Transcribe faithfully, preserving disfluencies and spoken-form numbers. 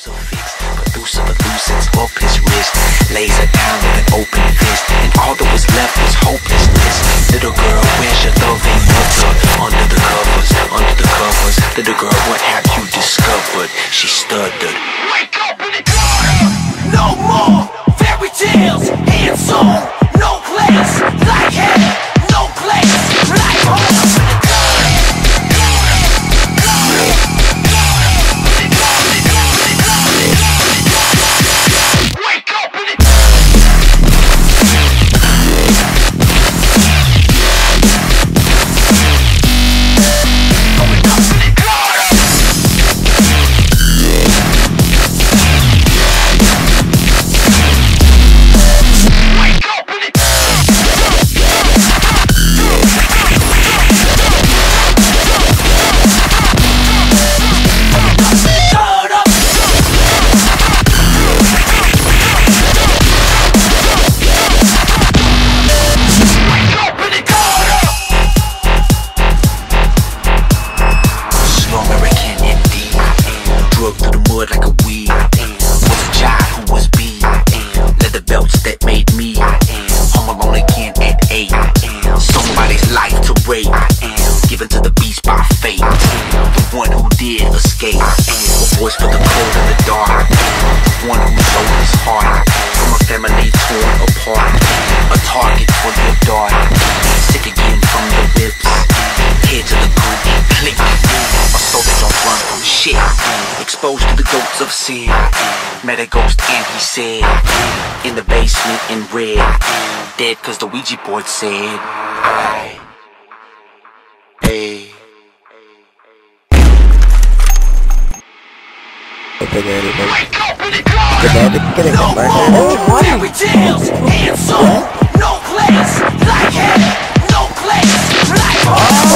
so fixed, producer of nuisance up his wrist, lays her down with an open fist, and all that was left was hopelessness. Little girl, where's your loving mother? Under the covers, under the covers, little girl, what have you discovered? She stuttered, wake up in the corner. No more fairy tales, hands on, no place like hell, no place like home. Met a ghost and he said, in the basement in red, dead cause the Ouija board said, I, hey. Wake up in the corner. No more fairy tales, hands on, no place like hell, no place like home.